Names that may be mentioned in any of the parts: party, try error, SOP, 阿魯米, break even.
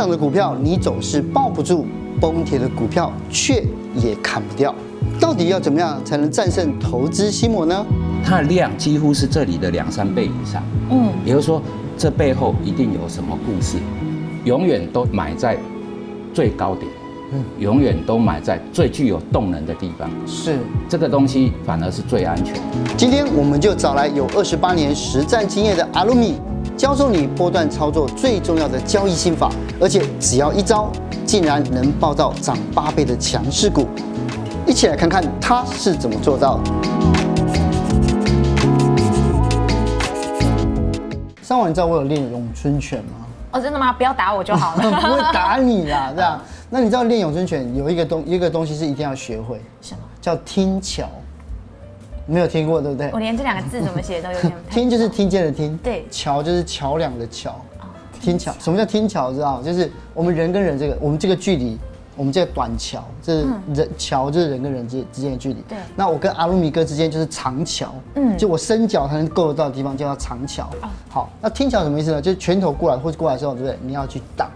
涨的股票你总是抱不住，崩跌的股票却也砍不掉。到底要怎么样才能战胜投资心魔呢？它的量几乎是这里的2-3倍以上。也就是说，这背后一定有什么故事。永远都买在最高点，永远都买在最具有动能的地方。是这个东西反而是最安全。今天我们就找来有28年实战经验的阿鲁米，教授你波段操作最重要的交易心法，而且只要一招，竟然能抱到涨8倍的强势股。一起来看看他是怎么做到的。上网你知道我有练咏春拳吗？哦，真的吗？不要打我就好了。不会打你啦，这样。那你知道练咏春拳有一个东西是一定要学会，什么？叫听巧。没有听过，对不对？我连这2个字怎么写都有点。听就是听见的听，对；桥就是桥梁的桥。听桥，什么叫听桥？知道？就是我们人跟人这个，我们这个距离，我们这个短桥，这人桥就是人跟人之间的距离。对。那我跟阿鲁米哥之间就是长桥，就我伸脚才能够得到的地方叫长桥。好，那听桥什么意思呢？就是拳头过来或者过来之后，对不对？你要去挡，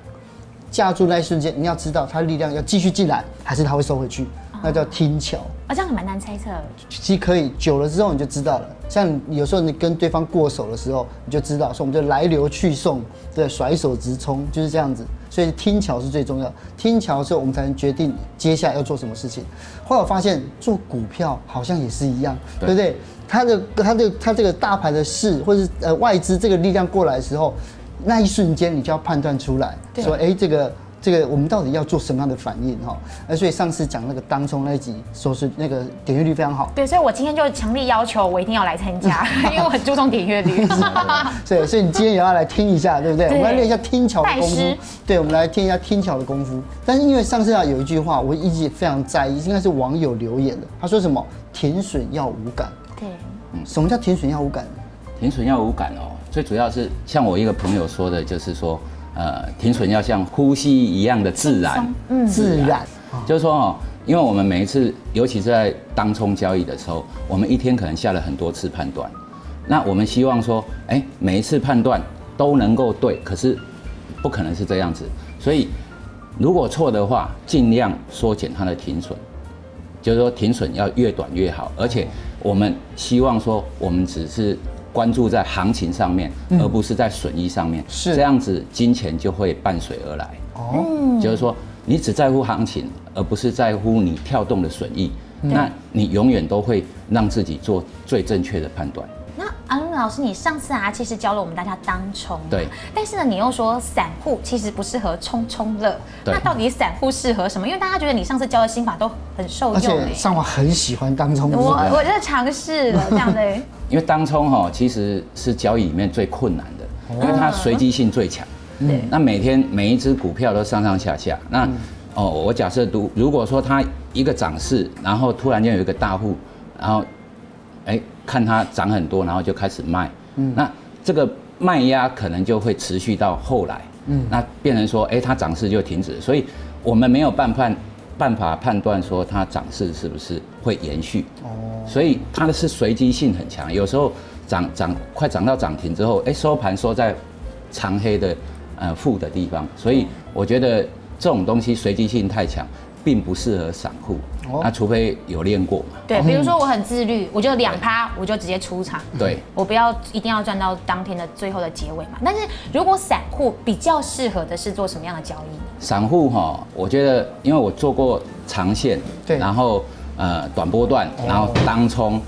架住那一瞬间，你要知道它力量要继续进来，还是它会收回去。那叫听巧啊，这样还蛮难猜测。其实可以久了之后你就知道了。像有时候你跟对方过手的时候，你就知道，所以我们就来流去送，对，甩手直冲就是这样子。所以听巧是最重要。听巧之后，我们才能决定接下来要做什么事情。后来我发现做股票好像也是一样，对不对？它这个大盘的势，或是外资这个力量过来的时候，那一瞬间你就要判断出来，说哎这个我们到底要做什么样的反应哈？所以上次讲那个当冲那一集，说是那个点阅率非常好。对，所以我今天就强力要求我一定要来参加，因为我很注重点阅率。对，所以你今天也要来听一下，对不对？我们来练一下听巧的功夫。对，我们来听一下听巧的功夫。但是因为上次啊有一句话我一直非常在意，应该是网友留言的，他说什么停损要无感。对，什么叫停损要无感？停损要无感哦，最主要是像我一个朋友说的，就是说。停损要像呼吸一样的自然，自然，就是说哦，因为我们每一次，尤其是在当冲交易的时候，我们一天可能下了很多次判断，那我们希望说，哎，每一次判断都能够对，可是不可能是这样子，所以如果错的话，尽量缩减它的停损，就是说停损要越短越好，而且我们希望说，我们只是。关注在行情上面，而不是在损益上面。是这样子，金钱就会伴随而来。哦，就是说，你只在乎行情，而不是在乎你跳动的损益，那你永远都会让自己做最正确的判断。那阿鲁米老师，你上次啊，其实教了我们大家当冲，对。但是呢，你又说散户其实不适合冲乐，那到底散户适合什么？因为大家觉得你上次教的心法都很受用，而且上网很喜欢当冲。我真的尝试了这样的。因为当冲哈，其实是交易里面最困难的，因为它随机性最强。对，那每天每一只股票都上下。那哦，我假设如果说它一个涨势，然后突然间有一个大户，然后哎看它涨很多，然后就开始卖。那这个卖压可能就会持续到后来。那变成说，哎，它涨势就停止，所以我们没有办法判断说它涨势是不是会延续，所以它的是随机性很强，有时候快涨到涨停之后，哎，收盘收在长黑的负的地方，所以我觉得这种东西随机性太强，并不适合散户，那除非有练过嘛。对，比如说我很自律，我就2%，我就直接出场。对，我不要一定要赚到当天的最后的结尾嘛。但是如果散户比较适合的是做什么样的交易呢？散户哈，我觉得因为我做过长线，对，然后短波段，然后当冲，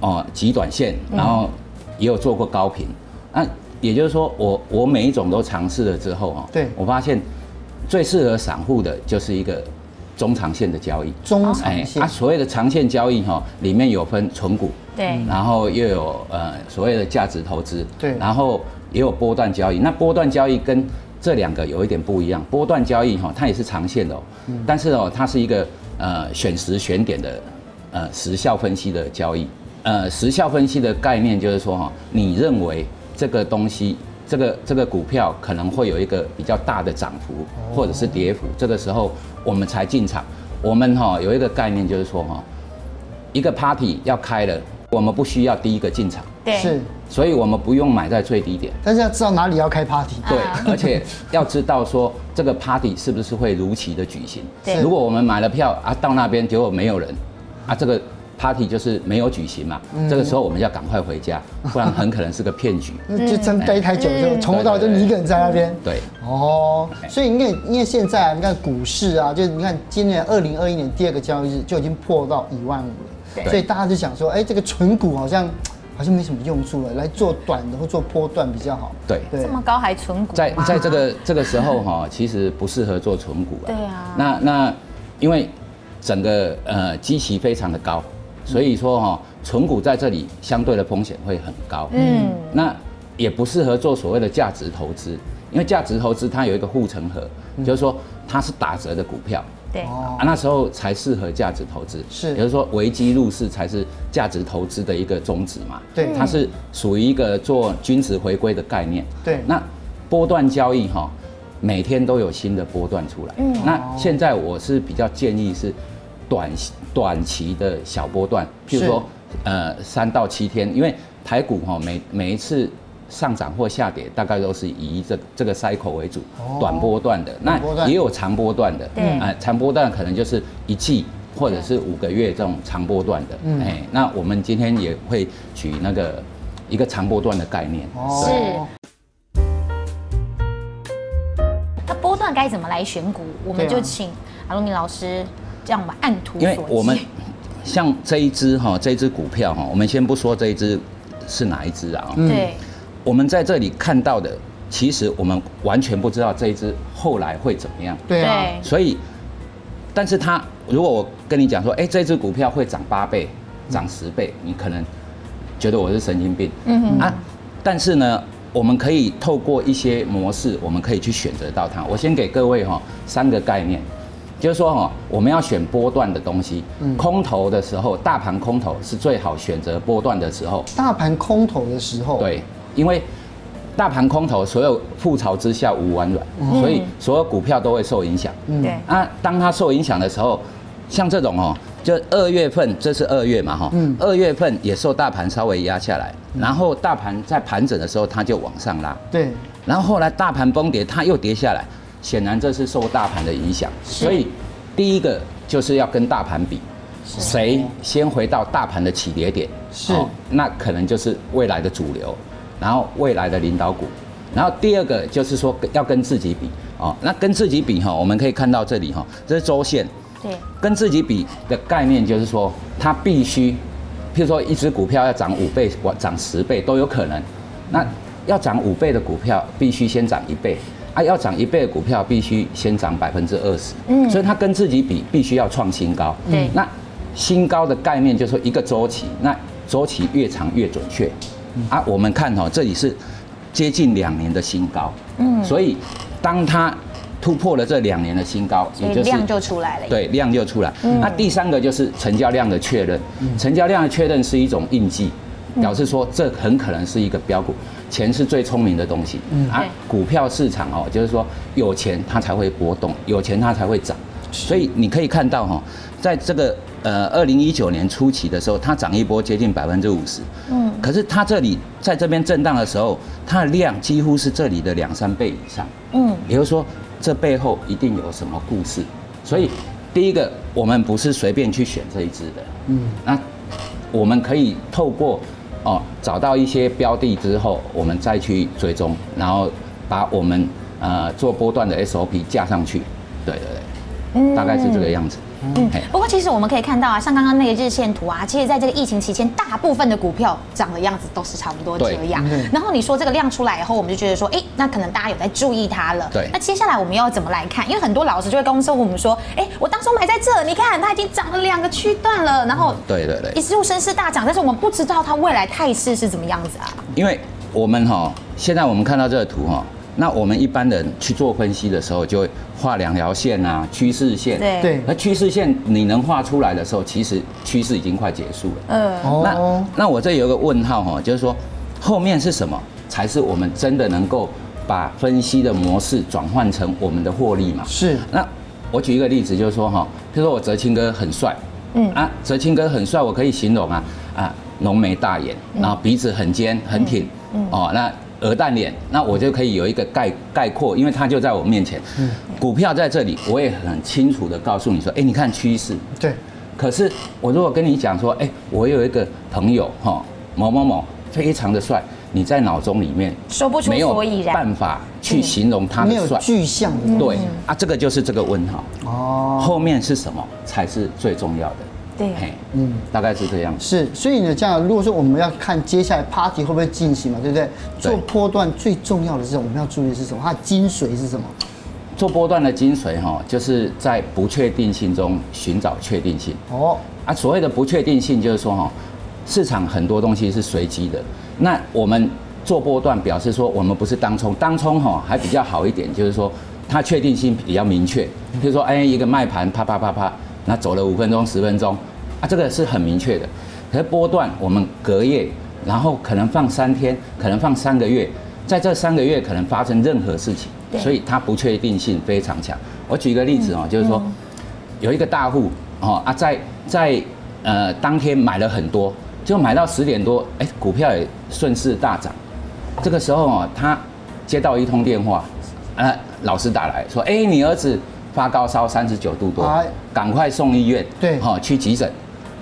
哦极短线，然后也有做过高频。那也就是说，我每一种都尝试了之后哈，对我发现最适合散户的就是一个。中长线的交易，中长线，所谓的长线交易哈，里面有分存股，对，然后又有所谓的价值投资，对，然后也有波段交易。那波段交易跟这2个有一点不一样，波段交易哈，它也是长线的，但是哦，它是一个选时选点的时效分析的交易。时效分析的概念就是说哈，你认为这个东西。这个股票可能会有一个比较大的涨幅或者是跌幅，这个时候我们才进场。我们哈有一个概念就是说哈，一个 party 要开了，我们不需要第一个进场，对，是，所以我们不用买在最低点，但是要知道哪里要开 party， 对，而且要知道说这个 party 是不是会如期的举行，对，如果我们买了票啊，到那边结果没有人，啊，这个 party 就是没有举行嘛，这个时候我们要赶快回家，不然很可能是个骗局，就真待太久，就从头到尾就你一个人在那边，对，哦，所以你看，因为现在你看股市啊，就你看今年2021年第二个交易日就已经破到1万5了。所以大家就想说，哎，这个存股好像没什么用处了，来做短的或做波段比较好。对，这么高还存股？在这个时候哈，其实不适合做存股啊。对啊。那因为整个基期非常的高，所以说哈，存股在这里相对的风险会很高。嗯。那也不适合做所谓的价值投资，因为价值投资它有一个护城河，就是说它是打折的股票。 对啊，那时候才适合价值投资，是，也就是说危机入市才是价值投资的一个宗旨嘛。对，它是属于一个做均值回归的概念。对，那波段交易哈，每天都有新的波段出来。嗯，那现在我是比较建议是短期的小波段，譬如说3到7天，因为台股哈每一次。 上涨或下跌大概都是以这个 cycle 为主，短波段的，那也有长波段的，对，长波段可能就是1季或者是5个月这种长波段的，哎，那我们今天也会取那个一个长波段的概念，是。 那波段该怎么来选股？我们就请阿如明老师这样我们按图索骥。像这一只股票哈，我们先不说这一只是哪一只啊，对。 我们在这里看到的，其实我们完全不知道这一只后来会怎么样。对啊。所以，但是它如果我跟你讲说，哎，这只股票会涨8倍、涨10倍，你可能觉得我是神经病。嗯啊，但是呢，我们可以透过一些模式，我们可以去选择到它。我先给各位哈3个概念，就是说哈，我们要选波段的东西。空头的时候，大盘空头是最好选择波段的时候。大盘空头的时候。对。 因为大盘空头，所有覆巢之下无完卵，所以所有股票都会受影响。对啊，当它受影响的时候，像这种哦，就2月份，这是2月嘛哈，2月份也受大盘稍微压下来，然后大盘在盘整的时候，它就往上拉。对，然后后来大盘崩跌，它又跌下来，显然这是受大盘的影响。所以第一个就是要跟大盘比。 谁先回到大盘的起跌点，是那可能就是未来的主流，然后未来的领导股，然后第二个就是说要跟自己比哦，那跟自己比哈，我们可以看到这里哈，这是周线，对，跟自己比的概念就是说，它必须，譬如说一只股票要涨5倍、涨10倍都有可能，那要涨5倍的股票必须先涨1倍。 啊，要涨1倍的股票必须先涨20%，所以它跟自己比必须要创新高。对，那新高的概念就是说一个周期，那周期越长越准确。啊，我们看哦，这里是接近2年的新高，所以当它突破了这2年的新高，也就是量就出来了。对，量就出来。那第三个就是成交量的确认，成交量的确认是一种印记。 表示说，这很可能是一个标股，钱是最聪明的东西。啊，股票市场哦，就是说有钱它才会波动，有钱它才会涨。所以你可以看到哈，在这个2019年初期的时候，它涨一波接近50%。嗯，可是它这里在这边震荡的时候，它的量几乎是这里的2、3倍以上。嗯，也就是说，这背后一定有什么故事。所以第一个，我们不是随便去选这一支的。嗯，那我们可以透过 哦，找到一些标的之后，我们再去追踪，然后把我们做波段的 SOP 架上去，对对对，大概是这个样子。嗯，不过其实我们可以看到啊，像刚刚那个日线图啊，其实在这个疫情期间，大部分的股票涨的样子都是差不多这样。然后你说这个量出来以后，我们就觉得说，哎，那可能大家有在注意它了。对。那接下来我们要怎么来看？因为很多老师就会跟我们说，哎，我当初买在这，你看它已经涨了2个区段了，然后对对对，一路升势大涨，但是我们不知道它未来态势是怎么样子啊。因为我们哈，现在我们看到这个图哈。 那我们一般人去做分析的时候，就会画2条线啊，趋势线。对。那趋势线你能画出来的时候，其实趋势已经快结束了。那我这有一个问号哈，就是说后面是什么才是我们真的能够把分析的模式转换成我们的获利嘛？是。那我举一个例子，就是说哈，譬如说我哲青哥很帅，啊，哲青哥很帅，我可以形容啊，浓眉大眼，然后鼻子很尖很挺，哦，那鹅蛋脸，那我就可以有一个概括，因为它就在我面前。股票在这里，我也很清楚的告诉你说，哎，你看趋势。对。可是我如果跟你讲说，哎，我有一个朋友哈，某某某非常的帅。 你在脑中里面说不出所以然，办法去形容它的帅，没有具象的对啊，这个就是这个问号哦，后面是什么才是最重要的？对，嗯，大概是这样。是，所以呢，这样如果说我们要看接下来 party 会不会进行嘛，对不对？做波段最重要的是我们要注意是什么？它的精髓是什么？做波段的精髓哈，就是在不确定性中寻找确定性。哦，啊，所谓的不确定性就是说哈。 市场很多东西是随机的，那我们做波段表示说我们不是当冲，当冲哈还比较好一点，就是说它确定性比较明确，就是说哎一个卖盘啪啪啪啪，那走了5分钟10分钟，啊这个是很明确的。可是波段我们隔夜，然后可能放3天，可能放3个月，在这3个月可能发生任何事情，所以它不确定性非常强。我举一个例子哦，就是说有一个大户哦啊在当天买了很多。 就买到10点多，哎，股票也顺势大涨。这个时候哦，他接到一通电话，老师打来说，哎，你儿子发高烧39度多，赶快送医院，对，好去急诊。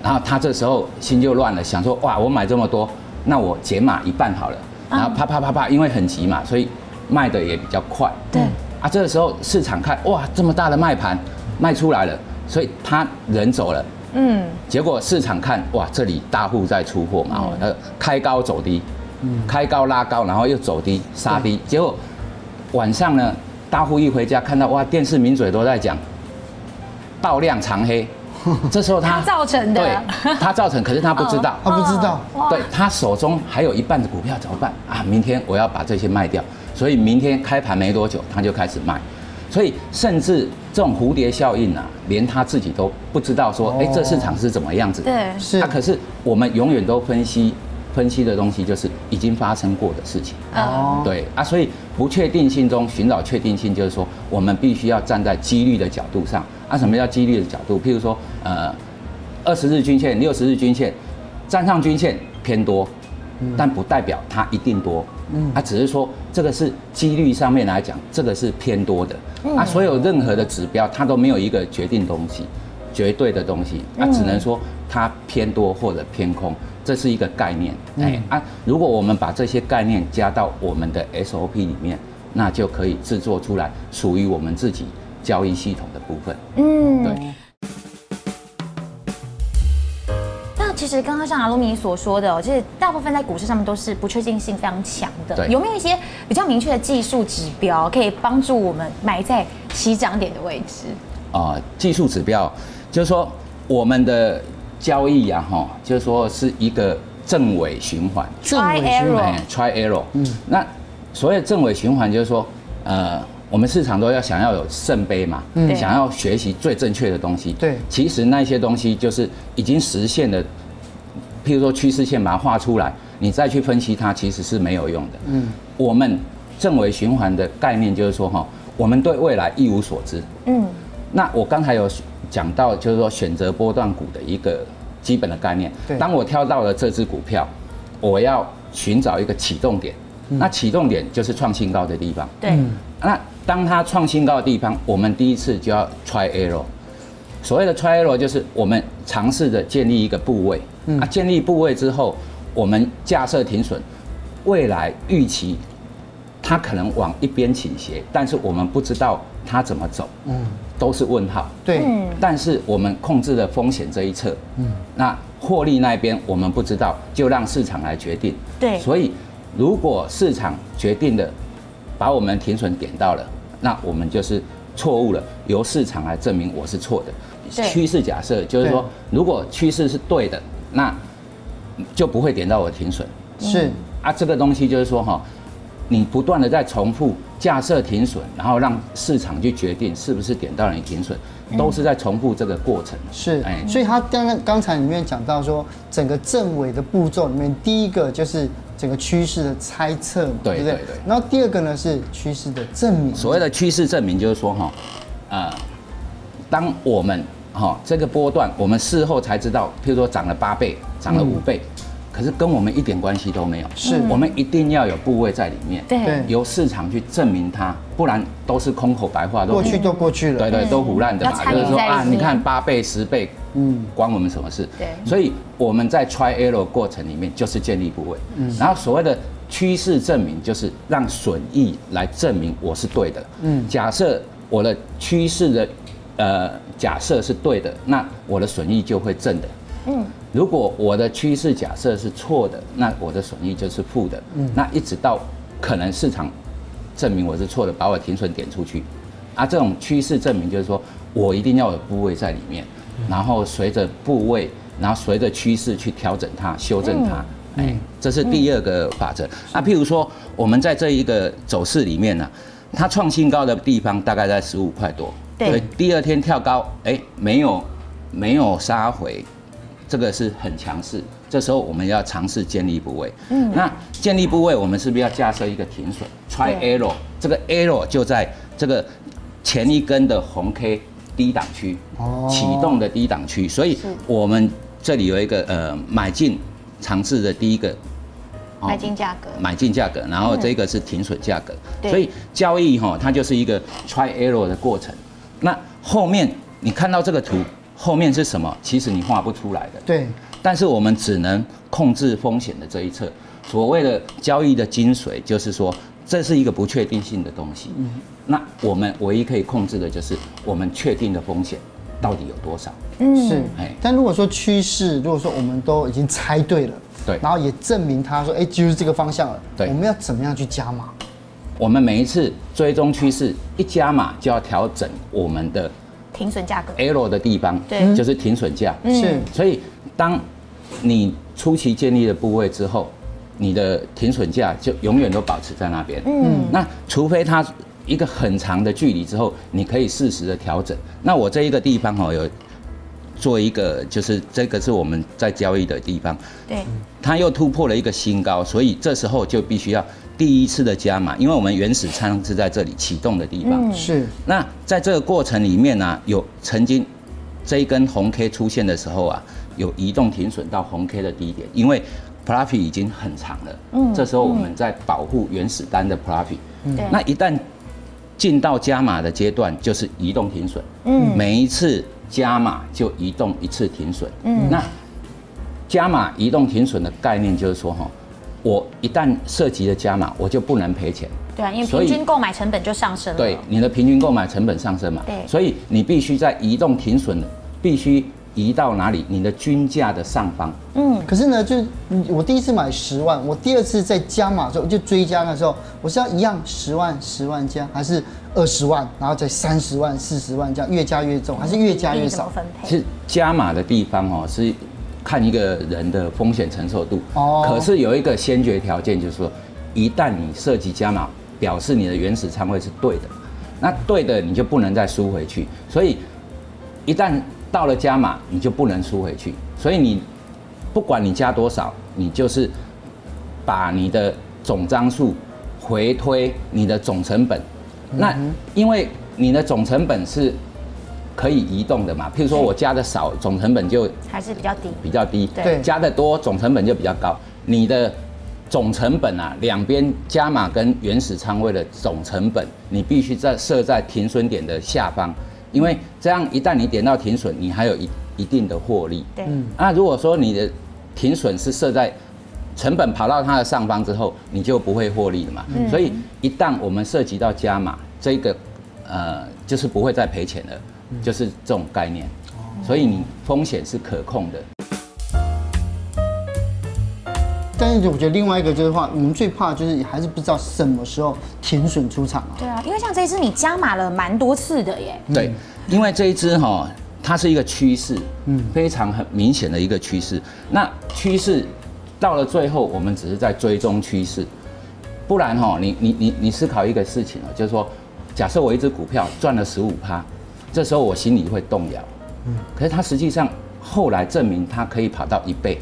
然后他这时候心就乱了，想说，哇，我买这么多，那我解码一半好了。然后啪啪啪啪，因为很急嘛，所以卖的也比较快。对，啊，这个时候市场看，哇，这么大的卖盘卖出来了，所以他人走了。 嗯，结果市场看哇，这里大户在出货嘛，开高走低，开高拉高，然后又走低杀低。结果晚上呢，大户一回家看到哇，电视名嘴都在讲爆量长黑，这时候他造成的，对，他造成，可是他不知道，他不知道，对他手中还有一半的股票怎么办啊？明天我要把这些卖掉，所以明天开盘没多久他就开始卖。 所以，甚至这种蝴蝶效应啊，连他自己都不知道说，哎，这市场是怎么样子。对，是。可是我们永远都分析的东西就是已经发生过的事情。哦。对啊，所以不确定性中寻找确定性，就是说我们必须要站在几率的角度上。啊，什么叫几率的角度？譬如说，20日均线、60日均线，站上均线偏多，但不代表它一定多。 它只是说这个是几率上面来讲，这个是偏多的。啊，所有任何的指标，它都没有一个决定东西，绝对的东西。啊，只能说它偏多或者偏空，这是一个概念。哎啊，如果我们把这些概念加到我们的 SOP 里面，那就可以制作出来属于我们自己交易系统的部分。嗯，对。 其实刚刚像阿鲁米所说的，就是大部分在股市上面都是不确定性非常强的。有没有一些比较明确的技术指标可以帮助我们买在起涨点的位置？啊，技术指标就是说我们的交易啊，哈，就是说是一个正尾循环。try error。try error。那所谓正尾循环就是说，我们市场都要想要有圣杯嘛，想要学习最正确的东西。对，其实那些东西就是已经实现了。 譬如说趋势线把它画出来，你再去分析它，其实是没有用的。嗯，我们正为循环的概念就是说哈，我们对未来一无所知。嗯，那我刚才有讲到，就是说选择波段股的一个基本的概念。对，当我挑到了这只股票，我要寻找一个启动点。那启动点就是创新高的地方。对，那当它创新高的地方，我们第一次就要 try error。 所谓的 try error 就是我们尝试着建立一个部位，啊，建立部位之后，我们架设停损，未来预期它可能往一边倾斜，但是我们不知道它怎么走，都是问号。对，但是我们控制了风险这一侧，那获利那边我们不知道，就让市场来决定。对，所以如果市场决定的把我们停损点到了，那我们就是错误了，由市场来证明我是错的。 趋势假设就是说，如果趋势是对的，那就不会点到我的停损。是啊，这个东西就是说哈，你不断的在重复架设停损，然后让市场去决定是不是点到你停损，都是在重复这个过程。是，哎，所以他刚才里面讲到说，整个正尾的步骤里面，第一个就是整个趋势的猜测嘛，对不对？然后第二个呢是趋势的证明。所谓的趋势证明就是说哈，当我们 哈，这个波段我们事后才知道，譬如说涨了8倍，涨了5倍，可是跟我们一点关系都没有。是我们一定要有部位在里面，对，由市场去证明它，不然都是空口白话，过去就过去了，对对，都胡乱的嘛，就是说啊，你看8倍10倍，嗯，关我们什么事？对，所以我们在 try error 过程里面就是建立部位，嗯，然后所谓的趋势证明就是让损益来证明我是对的，嗯，假设我的趋势的假设是对的，那我的损益就会正的，嗯。 如果我的趋势假设是错的，那我的损益就是负的。嗯，那一直到可能市场证明我是错的，把我停损点出去。啊，这种趋势证明就是说我一定要有部位在里面，然后随着部位，然后随着趋势去调整它、修正它。哎、嗯，这是第二个法则。那、譬如说，我们在这一个走势里面呢、啊，它创新高的地方大概在15块多，对，第二天跳高，哎，没有杀回。 这个是很强势，这时候我们要尝试建立部位。嗯，那建立部位，我们是不是要架设一个停损 ？Try error， 这个 error 就在这个前一根的红 K 低档区，哦，启动的低档区。所以我们这里有一个买进尝试的第一个、哦、买进价格，买进价格，然后这个是停损价格。嗯、所以交易哈、哦，它就是一个 try error 的过程。那后面你看到这个图。 后面是什么？其实你画不出来的。对，但是我们只能控制风险的这一侧。所谓的交易的精髓，就是说这是一个不确定性的东西。嗯，那我们唯一可以控制的就是我们确定的风险到底有多少。嗯，是。哎，但如果说趋势，如果说我们都已经猜对了，对，然后也证明他说，哎，就是这个方向了。对，我们要怎么样去加码？我们每一次追踪趋势，一加码就要调整我们的。 停损价格 ，error 的地方，对，就是停损价。是，所以当你初期建立的部位之后，你的停损价就永远都保持在那边。嗯，那除非它一个很长的距离之后，你可以适时的调整。那我这一个地方哦，有做一个，就是这个是我们在交易的地方。对，它又突破了一个新高，所以这时候就必须要。 第一次的加码，因为我们原始仓是在这里启动的地方。嗯、是。那在这个过程里面呢、啊，有曾经这一根红 K 出现的时候啊，有移动停损到红 K 的低点，因为 profit 已经很长了。嗯。这时候我们在保护原始单的 profit。嗯。那一旦进到加码的阶段，就是移动停损。嗯。每一次加码就移动一次停损。嗯。那加码移动停损的概念就是说哈。 我一旦涉及了加码，我就不能赔钱。对啊，因为平均购买成本就上升了。对，你的平均购买成本上升嘛。对，所以你必须在移动停损，必须移到哪里？你的均价的上方。嗯，可是呢，就我第一次买10万，我第二次在加码的时候就追加的时候，我是要一样10万10万加，还是20万，然后再30万40万这样越加越重，还是越加越少？分配是加码的地方哦，是。 看一个人的风险承受度，哦，可是有一个先决条件，就是说，一旦你涉及加码，表示你的原始仓位是对的，那对的你就不能再输回去，所以一旦到了加码，你就不能输回去，所以你不管你加多少，你就是把你的总张数回推你的总成本，那因为你的总成本是。 可以移动的嘛？譬如说我加的少，总成本就还是比较低，比较低。对，加的多，总成本就比较高。你的总成本啊，两边加码跟原始仓位的总成本，你必须在设在停损点的下方，因为这样一旦你点到停损，你还有一定的获利。对，那如果说你的停损是设在成本跑到它的上方之后，你就不会获利了嘛。所以一旦我们涉及到加码，这个就是不会再赔钱了。 就是这种概念，所以你风险是可控的。但是我觉得另外一个就是话，我们最怕就是还是不知道什么时候停损出场啊。对啊，因为像这一支你加码了蛮多次的耶。对，因为这一支哈，它是一个趋势，嗯，非常很明显的一个趋势。那趋势到了最后，我们只是在追踪趋势，不然哈，你思考一个事情啊，就是说，假设我一只股票赚了15%。 这时候我心里会动摇，可是它实际上后来证明它可以跑到1倍，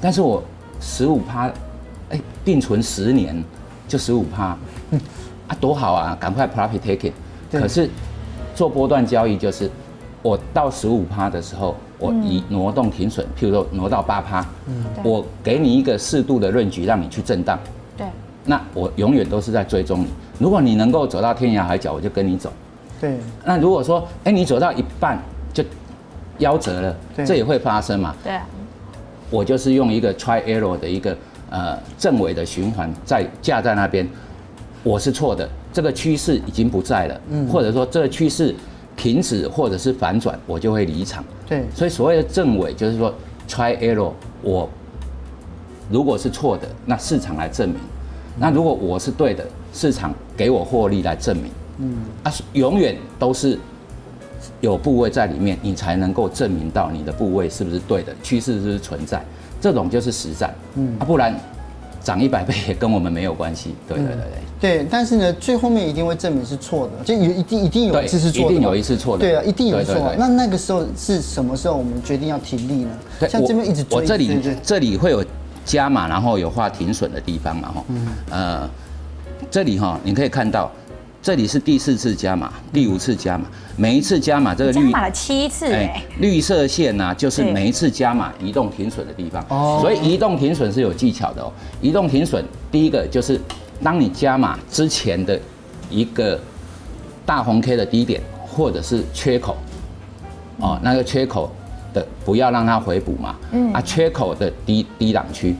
但是我15%，哎，定存10年就15%，啊，多好啊，赶快 profit taking。可是做波段交易就是我到15%的时候，我以挪动停损，譬如说挪到8%，我给你一个适度的润局，让你去震荡。对，那我永远都是在追踪你。如果你能够走到天涯海角，我就跟你走。对，那如果说，哎，你走到一半就夭折了，这也会发生嘛？对，我就是用一个 try error 的一个正伪的循环在架在那边，我是错的，这个趋势已经不在了，或者说这个趋势停止或者是反转，我就会离场。对，所以所谓的正伪就是说 try error， 我如果是错的，那市场来证明；那如果我是对的，市场给我获利来证明。永远都是有部位在里面，你才能够证明到你的部位是不是对的，趋势是不是存在。这种就是实战。不然涨100倍也跟我们没有关系。对，但是呢，最后面一定会证明是错的，就一定有一次是错的，一定有一次错的。对啊，一定有错。那那个时候是什么时候我们决定要停利呢？像这边一直追，我这里会有加码，然后有画停损的地方嘛，这里哈，你可以看到。这里是第4次加码，第5次加码，每一次加码这个绿加码了7次，绿色线呐，就是每一次加码移动停损的地方。所以移动停损是有技巧的哦。移动停损第一个就是当你加码之前的一个大红 K 的低点或者是缺口，那个缺口的不要让它回补嘛，缺口的低档区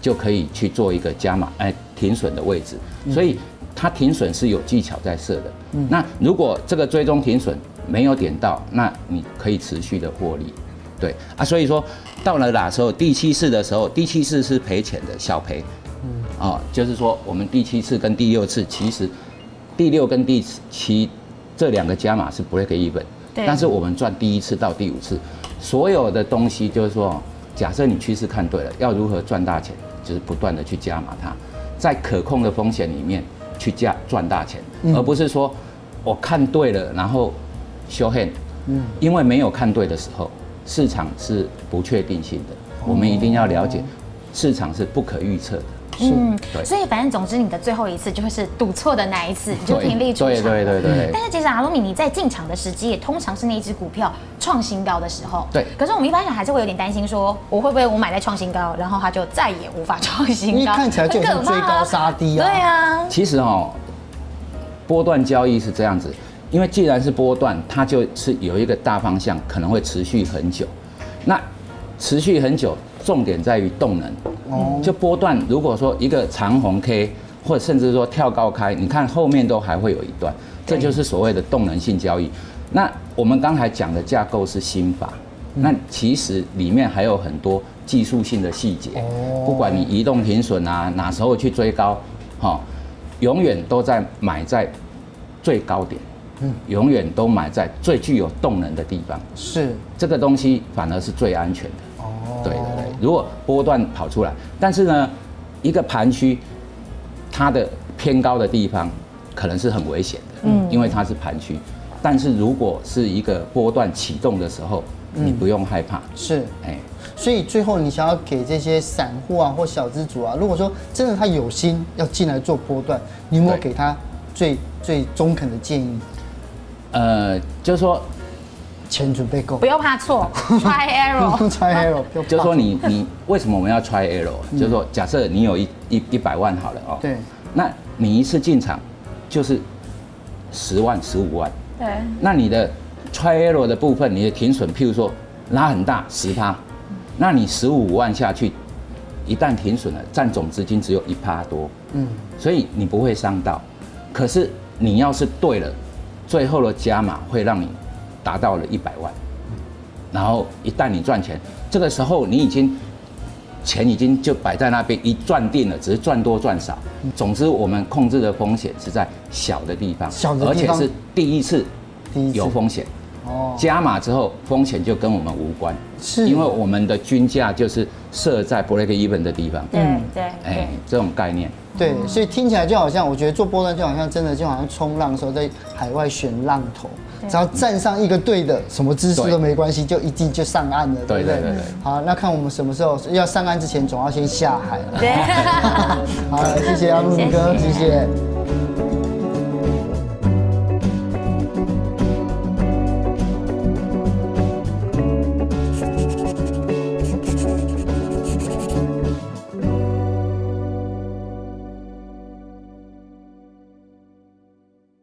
就可以去做一个加码停损的位置，所以。它停损是有技巧在设的，那如果这个追踪停损没有点到，那你可以持续的获利，对啊，所以说到了哪时候第7次的时候，第7次是赔钱的小赔，就是说我们第7次跟第6次，其实第6跟第7这2个加码是 break even， 但是我们赚第1次到第5次，所有的东西就是说，假设你趋势看对了，要如何赚大钱，就是不断的去加码它，在可控的风险里面。去赚大钱，而不是说我看对了，然后 show hand， 因为没有看对的时候，市场是不确定性的，我们一定要了解，市场是不可预测的。所以反正总之你的最后一次就会是赌错的那一次，你就停利出场。对。但是其实阿鲁米你在进场的时机也通常是那一只股票创新高的时候。对。可是我们一般人还是会有点担心，说我会不会我买在创新高，然后它就再也无法创新高？因为看起来就很追高杀低啊。对啊。其实波段交易是这样子，因为既然是波段，它就是有一个大方向，可能会持续很久。那持续很久，重点在于动能。就波段，如果说一个长红 K， 或者甚至说跳高开，你看后面都还会有一段，这就是所谓的动能性交易。那我们刚才讲的架构是心法，那其实里面还有很多技术性的细节，不管你移动停损啊，哪时候去追高，永远都在买在最高点，永远都买在最具有动能的地方，是这个东西反而是最安全的。对，如果波段跑出来，但是呢，一个盘区它的偏高的地方可能是很危险的，因为它是盘区。但是如果是一个波段启动的时候，你不用害怕。是，所以最后你想要给这些散户啊或小资主啊，如果说真的他有心要进来做波段，你有没有给他最中肯的建议？就是说。钱准备够，不要怕错 ，try error，try error， 就是说你为什么我们要 try error？就是说，假设你有100万好了，对，那你一次进场就是10万、15万，对，那你的 try error 的部分，你的停损，譬如说拉很大10%，那你15万下去，一旦停损了，占总资金只有1%多，所以你不会伤到，可是你要是对了，最后的加码会让你。达到了100万，然后一旦你赚钱，这个时候你钱已经就摆在那边，一赚定了，只是赚多赚少。总之，我们控制的风险是在小的地方，而且是第1次有风险。加码之后风险就跟我们无关，是因为我们的均价就是设在 break even 的地方。对，这种概念。对，所以听起来就好像，我觉得做波段就好像真的就好像冲浪的时候在海外选浪头。只要站上一个对的，什么姿势都没关系，就一记就上岸了，对不对？好，那看我们什么时候要上岸之前，总要先下海。好，谢谢阿鲁米哥，谢谢。